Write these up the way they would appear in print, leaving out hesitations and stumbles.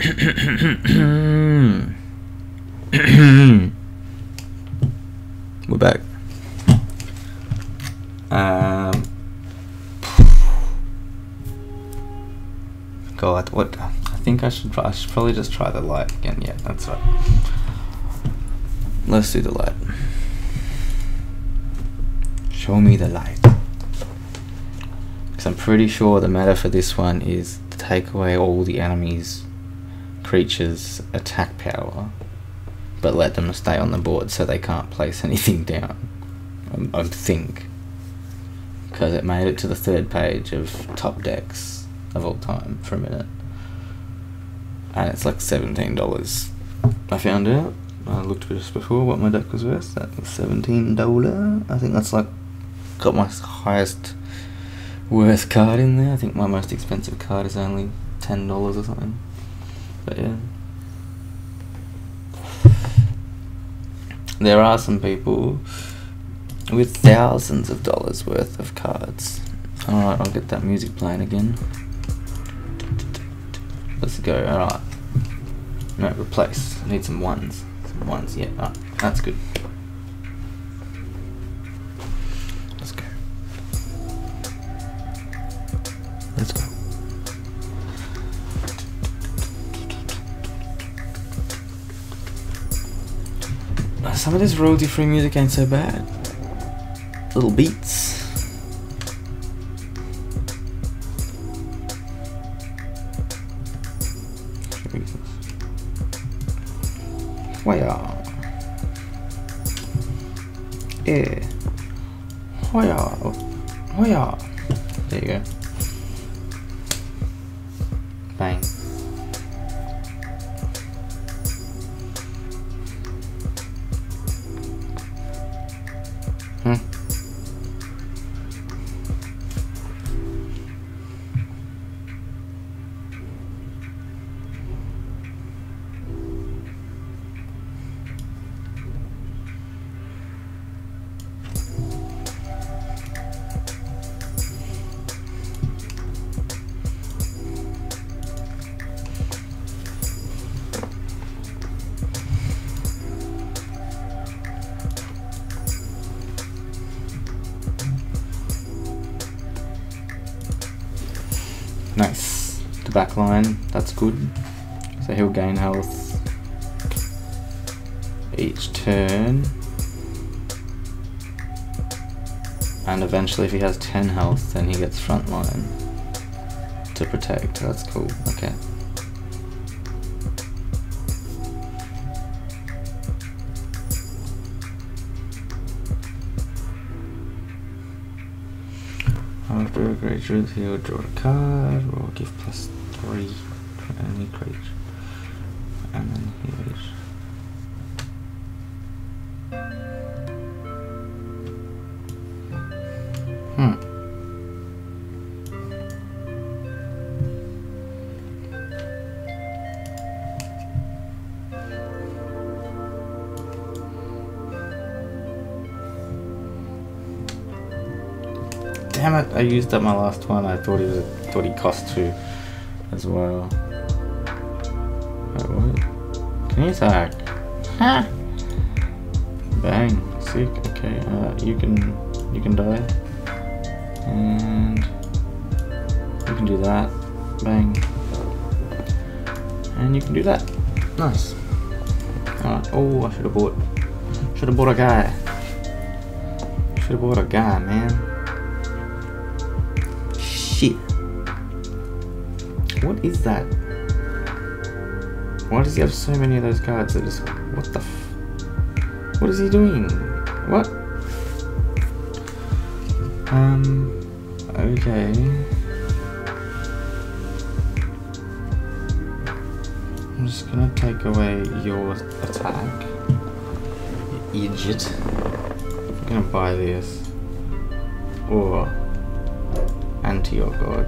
We're back. God, what? I think I should probably just try the light again. Yeah, that's right. Let's do the light. Show me the light. Because I'm pretty sure the meta for this one is to take away all the enemies' creatures' attack power, but let them stay on the board so they can't place anything down. I think. Because it made it to the third page of top decks of all time for a minute. And it's like $17. I found out. I looked just before what my deck was worth. That was $17. I think that's like got my highest worth card in there. I think my most expensive card is only $10 or something. But yeah, there are some people with thousands of dollars worth of cards. Alright, I'll get that music playing again. Let's go. Alright, no, replace. I need some ones. Ones, yeah, oh, that's good. Let's go. Let's go. Some of this royalty-free music ain't so bad. Little beats. Hoya. Yeah. Hoya. Hoya. There you go. Bang. Nice. The back line, that's good. So he'll gain health each turn. And eventually if he has 10 health, then he gets front line to protect. That's cool. Okay. After a creature is healed, draw a card, or give +3 for any creature, and then heal each. Damn it, I used up my last one. I thought he cost 2 as well. Wait, what? Can you attack? Huh? Bang. Sick. Okay, you can die. And you can do that. Bang. And you can do that. Nice. Alright. Oh, I should have bought a guy. Should have bought a guy, man. What is that? Why does he have so many of those cards? That just, what the f... What is he doing? What? Okay. I'm just gonna take away your attack. You idiot. I'm gonna buy this. Or... Antioch God.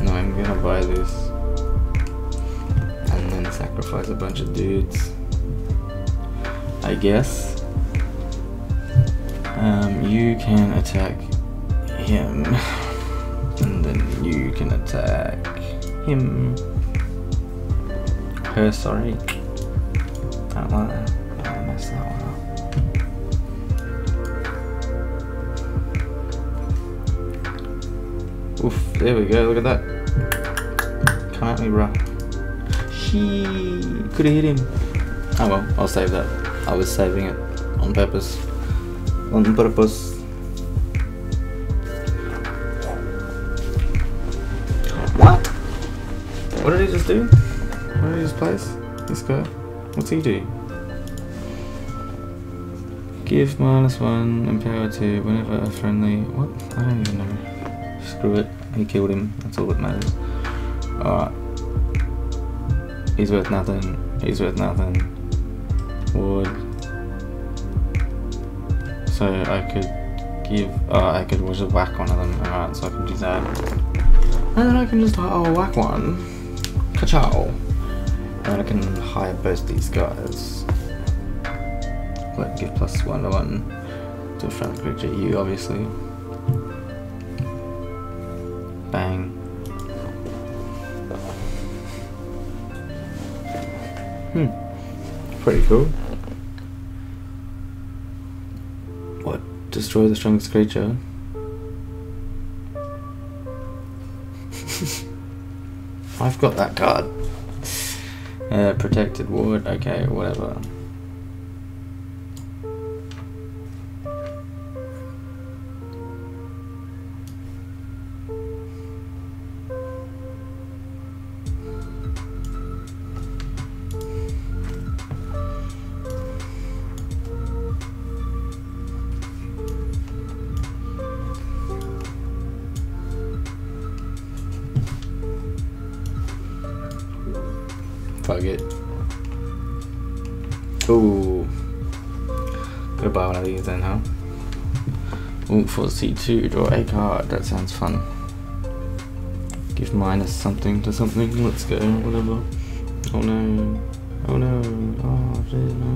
No, I'm gonna buy this and then sacrifice a bunch of dudes, I guess. You can attack him and then you can attack him. Her, sorry. I don't like that. I messed that one up. Oof, there we go, look at that. Come at me, bruh. She could have hit him. Oh well, I'll save that. I was saving it on purpose. On purpose. What did he just do? What did he just place? This guy? What's he do? Give -1 and +2 whenever a friendly. What? I don't even know. Screw it. He killed him. That's all that matters. Alright. He's worth nothing. He's worth nothing. Wood. So I could give. Oh, I could just whack one of them. Alright, so I can do that. And then I can just whack one. Ka-chow! And I can hire both these guys. Like, give +1/1 to a friendly creature, you obviously. Bang. Pretty cool. What? Destroy the strongest creature? I've got that card. Protected ward, okay, whatever. Fuck it. Ooh. Gotta buy one of these then, huh? Ooh, for C2, draw a card. That sounds fun. Give minus something to something. Let's go, whatever. Oh no. Oh no. Oh, dude, no.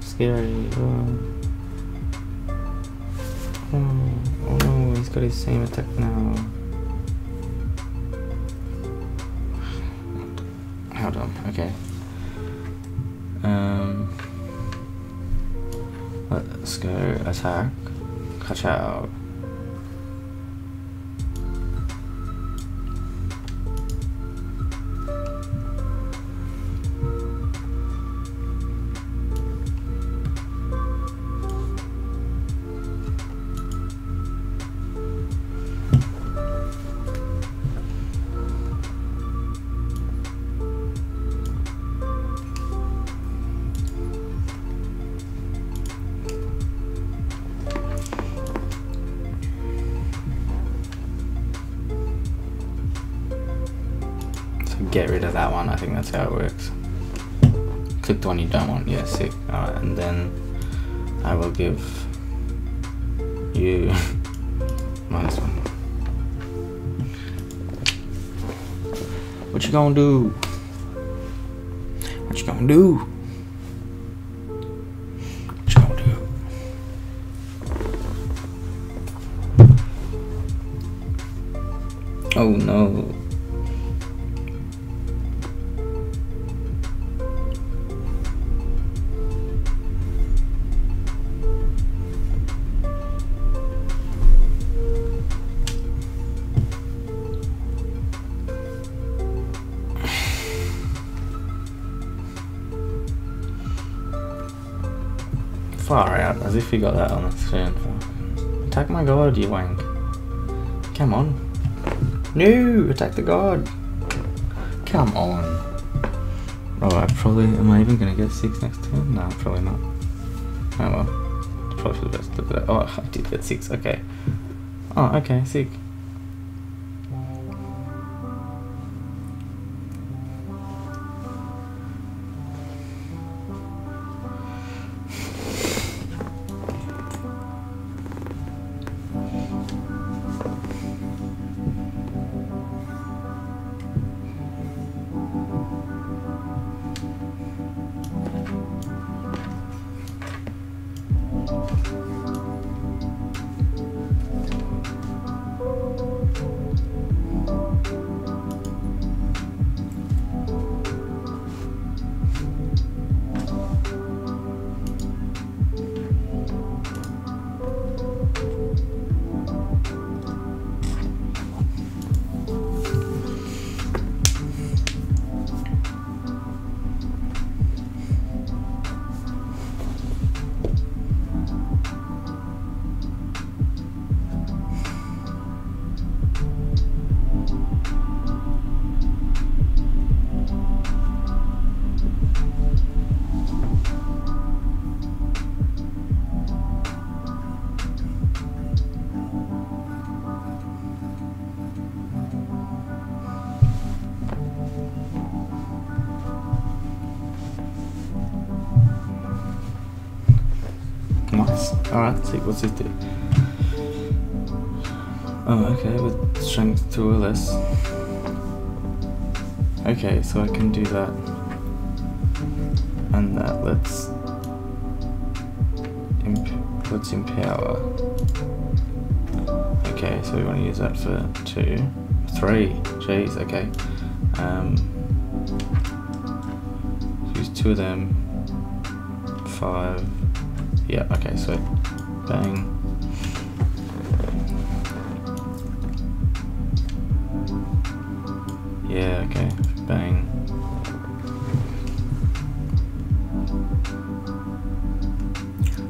Scary. Oh. Oh. Oh no, he's got his same attack now. Hold on, okay. Let's go attack. Catch out. Get rid of that one, I think that's how it works. Click the one you don't want, yeah, sick. Alright, and then I will give you -1. What you gonna do? What you gonna do? What you gonna do? Oh no. Far out, as if you got that on the screen. Attack my god, you wank. Come on. No! Attack the god! Come on. Oh, I probably... Am I even going to get 6 next turn? No, probably not. Oh well. Probably for the best. Oh, I did get 6, okay. Oh, okay, sick. Arctic, what's it do? Oh, okay, with strength 2 or less. Okay, so I can do that. And that lets puts in power. Okay, so we want to use that for 2, 3. Jeez, okay. Use 2 of them. 5. Yeah, okay, sweet. Bang. Yeah, okay, bang.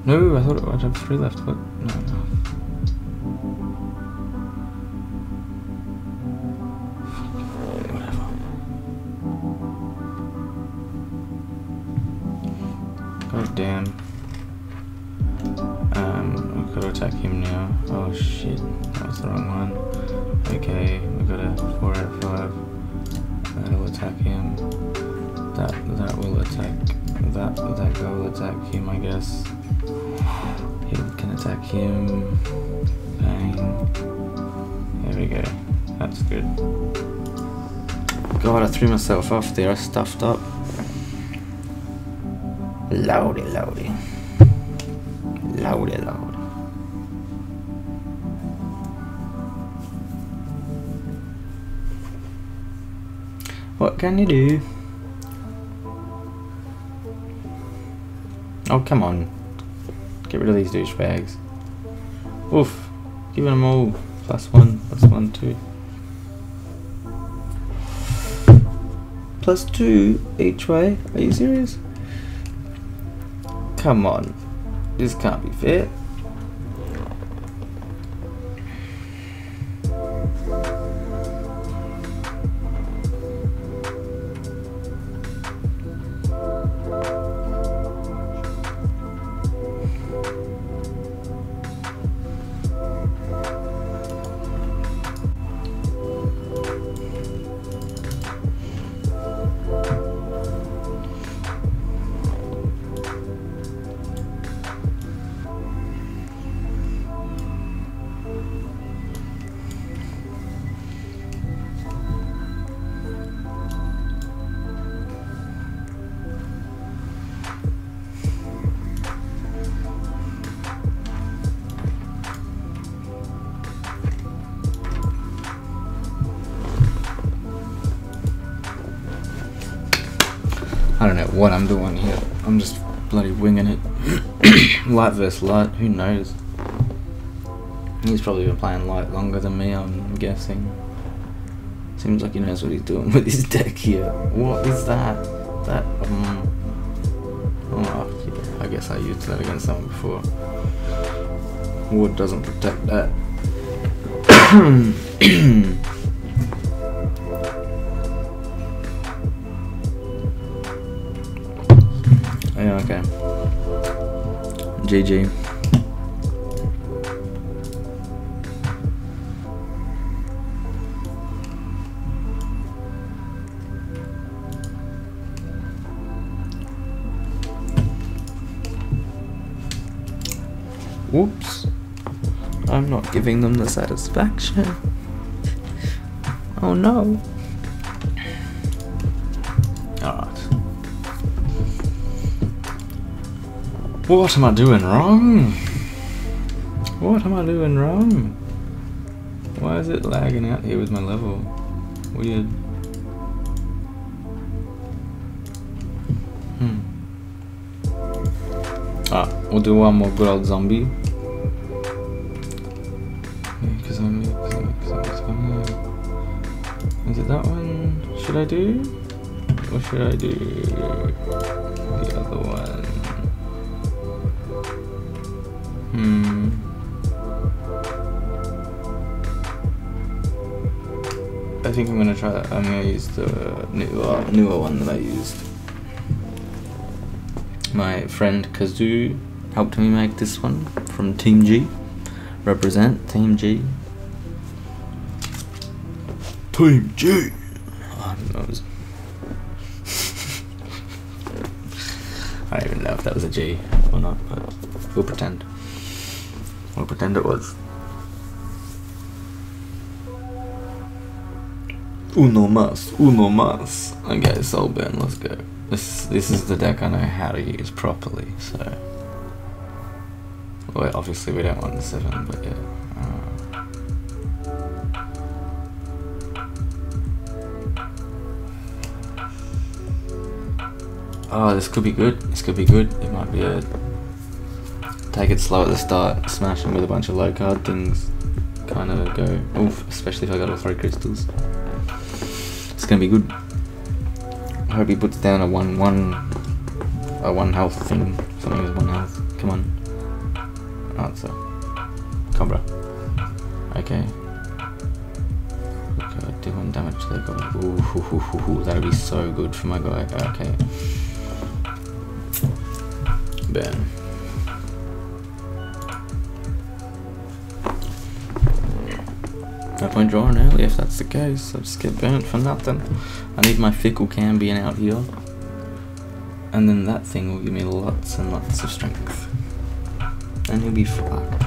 No, I thought I'd have 3 left, but no. Whatever. God damn. I've got to attack him now. Oh shit, that was the wrong one. Okay, we've got a 4 out of 5. That'll attack him. That will attack. That guy will attack him, I guess. He can attack him. Bang. There we go. That's good. God, I threw myself off there. I stuffed up. Loudy, loudy. Loudy, loudy. What can you do? Oh, come on. Get rid of these douchebags. Oof. Giving them all +1, +1, 2. +2 each way? Are you serious? Come on. This can't be fair. I don't know what I'm doing here. I'm just bloody winging it. Light versus light, who knows? He's probably been playing light longer than me, I'm guessing. Seems like he knows what he's doing with his deck here. What is that? That, oh, yeah, I guess I used that against someone before. Wood doesn't protect that. Yeah, okay. GG. Whoops. I'm not giving them the satisfaction. Oh no. What am I doing wrong? What am I doing wrong? Why is it lagging out here with my level? Weird. Ah, we'll do one more good old zombie. Is it that one? Should I do? Or should I do the other one? I think I'm gonna try that. I'm gonna use the newer one that I used. My friend Kazoo helped me make this one from Team G. Represent Team G. Team G. Oh, I don't even know if that was a G or not, but we'll pretend. We'll pretend it was. Uno mas, uno mas. Okay, Soul Burn, let's go. This is the deck I know how to use properly, so... Well, obviously we don't want the 7, but yeah. Oh, this could be good. This could be good. It might be a... Take it slow at the start, smash them with a bunch of low card things. Kind of go... Oof, especially if I got all 3 crystals. It's gonna be good. I hope he puts down a 1 health thing. Something with 1 health. Come on. Answer. Cobra. Okay. Okay, I do 1 damage to that guy. Ooh, that'll be so good for my guy. Okay. Burn. No point drawing early if that's the case. I'll just get burnt for nothing. I need my Fickle Cambion out here. And then that thing will give me lots and lots of strength. And he'll be fucked.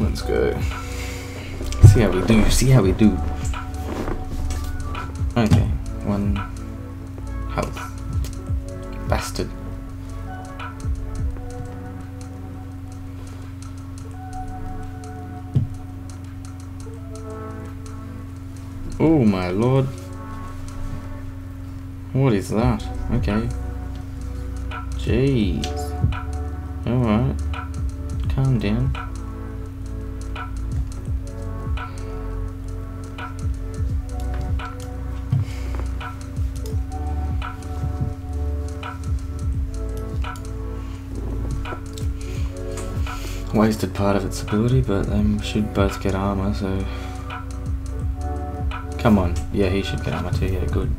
Let's go. See how we do. See how we do. Okay. 1 health. Bastard. Oh my lord. What is that? Okay. Jeez. Alright. Calm down. Wasted part of its ability, but they should both get armor, so... Come on. Yeah, he should get armor too, yeah, good.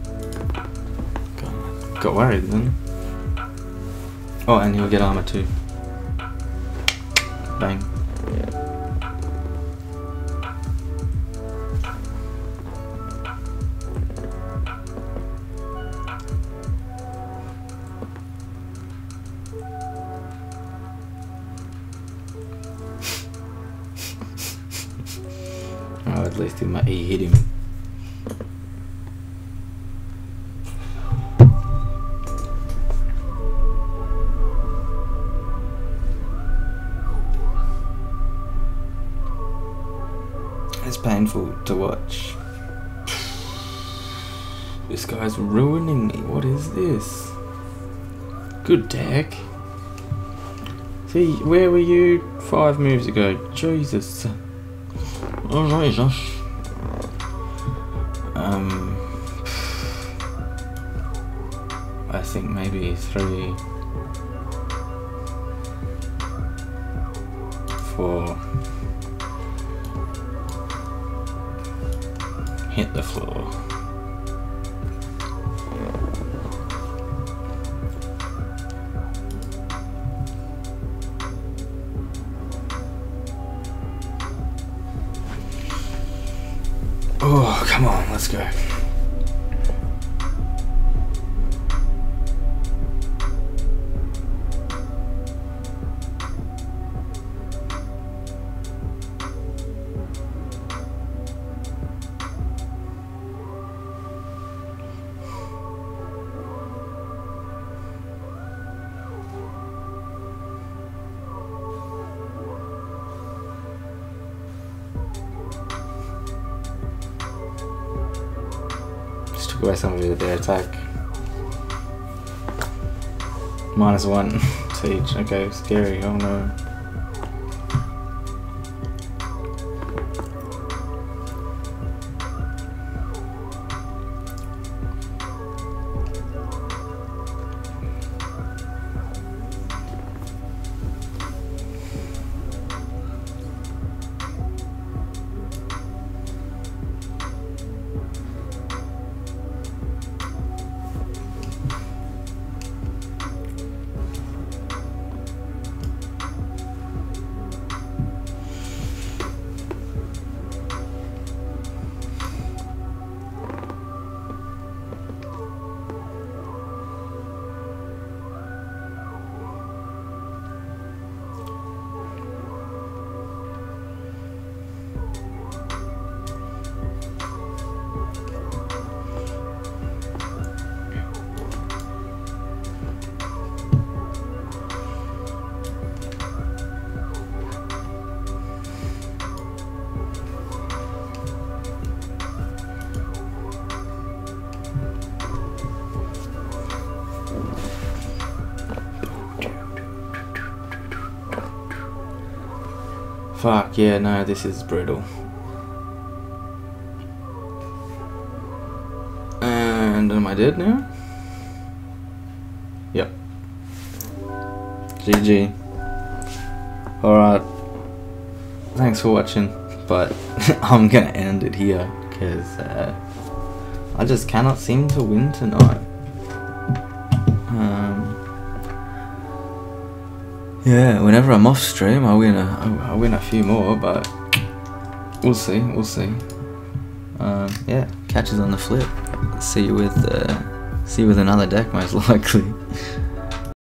Got worried then. Oh, and he'll get armor too. Bang. Oh, at least he hit him. It's painful to watch. This guy's ruining me. What is this? Good deck. See, where were you 5 moves ago? Jesus. Alright, Josh. I think maybe 3, 4. Hit the floor. Oh, come on, let's go. Away somebody with their attack. -1 to each. Okay, scary. Oh no. Fuck, yeah, no, this is brutal. And am I dead now? Yep. GG. Alright. Thanks for watching, but I'm gonna end it here, because I just cannot seem to win tonight. Yeah, whenever I'm off stream, I win a few more, but we'll see, we'll see. Yeah, catches on the flip. See you with another deck most likely.